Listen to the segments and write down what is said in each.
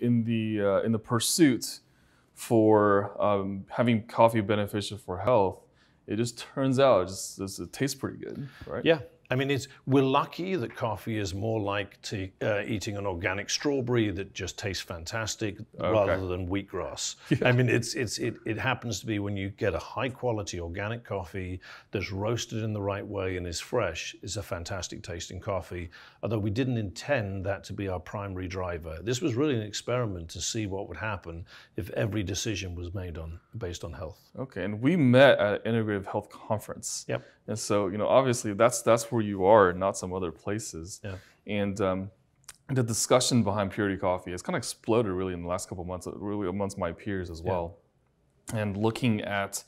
In the pursuit for having coffee beneficial for health, it just turns out it tastes pretty good, right? Yeah, I mean, we're lucky that coffee is more like eating an organic strawberry that just tastes fantastic, okay, rather than wheatgrass. Yeah. I mean, it happens to be when you get a high quality organic coffee that's roasted in the right way and is fresh, is a fantastic tasting coffee. Although we didn't intend that to be our primary driver. This was really an experiment to see what would happen if every decision was made based on health. Okay, and we met at an Integrative Health Conference. Yep. And so, you know, obviously that's where you are, not some other places. Yeah. And the discussion behind Purity Coffee has kind of exploded really in the last couple of months, really amongst my peers as well. Yeah. And looking at,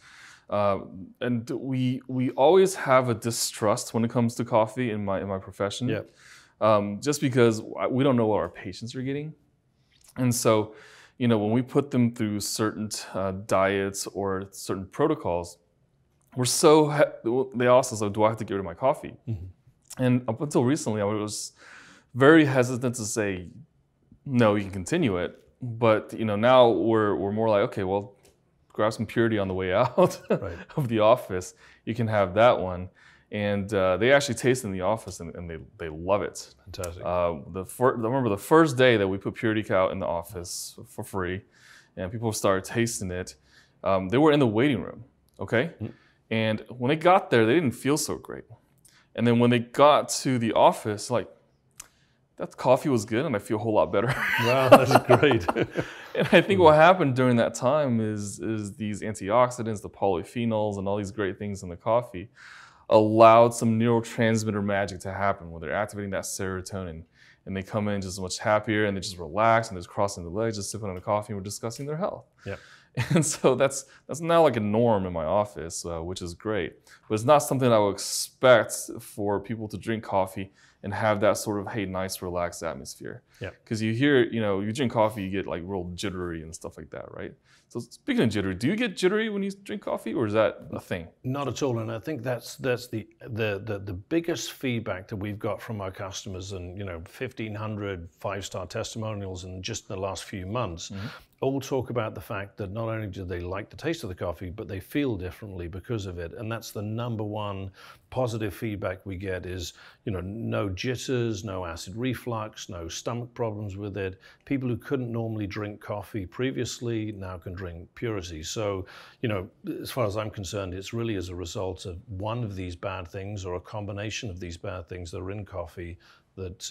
and we always have a distrust when it comes to coffee in my profession. Yeah. Just because we don't know what our patients are getting. And so, you know, when we put them through certain diets or certain protocols, they also said, do I have to get rid of my coffee? Mm-hmm. And up until recently, I was very hesitant to say, no, you can continue it. But you know, now we're more like, okay, well, grab some Purity on the way out right. of the office. You can have that one. And they actually taste in the office, and they love it. Fantastic. I remember the first day that we put Purity Cow in the office for free, and people started tasting it. They were in the waiting room, okay? Mm-hmm. And when they got there, they didn't feel so great. And then when they got to the office, like, that coffee was good and I feel a whole lot better. Wow, that's great. And I think what happened during that time is these antioxidants, the polyphenols, and all these great things in the coffee allowed some neurotransmitter magic to happen where they're activating that serotonin. And they come in just much happier, and they just relax, and they're just crossing their legs, just sipping on a coffee, and we're discussing their health. Yeah. And so that's now like a norm in my office, which is great. But it's not something I would expect for people to drink coffee and have that sort of, hey, nice, relaxed atmosphere. Yeah. Because you hear, you know, you drink coffee, you get like real jittery and stuff like that, right? So speaking of jittery, do you get jittery when you drink coffee, or is that a thing? Not at all, and I think that's the biggest feedback that we've got from our customers, and you know, 1,500 five-star testimonials in just the last few months. Mm-hmm. All talk about the fact that not only do they like the taste of the coffee, but they feel differently because of it. And that's the number one positive feedback we get is, you know, no jitters, no acid reflux, no stomach problems with it. People who couldn't normally drink coffee previously now can drink Purity. So, you know, as far as I'm concerned, it's really as a result of one of these bad things or a combination of these bad things that are in coffee that,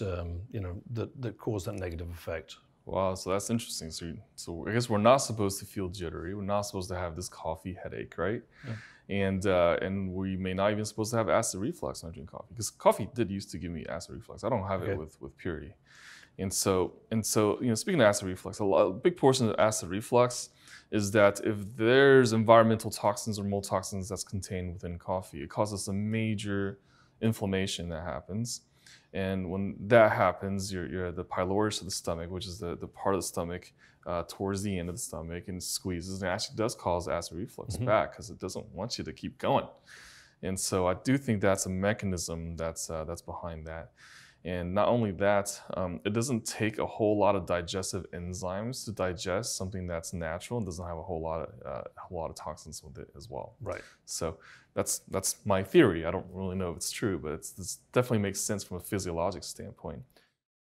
you know, that cause that negative effect. Wow, so that's interesting. So I guess we're not supposed to feel jittery. We're not supposed to have this coffee headache, right? Yeah. And we may not even supposed to have acid reflux when I drink coffee, because coffee did used to give me acid reflux. I don't have it with Purity. And so you know, speaking of acid reflux, a big portion of acid reflux is that if there's environmental toxins or mold toxins that's contained within coffee, it causes a major inflammation that happens. And when that happens, you're the pylorus of the stomach, which is the part of the stomach towards the end of the stomach, and squeezes, and actually does cause acid reflux mm-hmm. back, because it doesn't want you to keep going. And so I do think that's a mechanism that's behind that. And not only that, it doesn't take a whole lot of digestive enzymes to digest something that's natural and doesn't have a whole lot of toxins with it as well. Right. So that's my theory. I don't really know if it's true, but it definitely makes sense from a physiologic standpoint.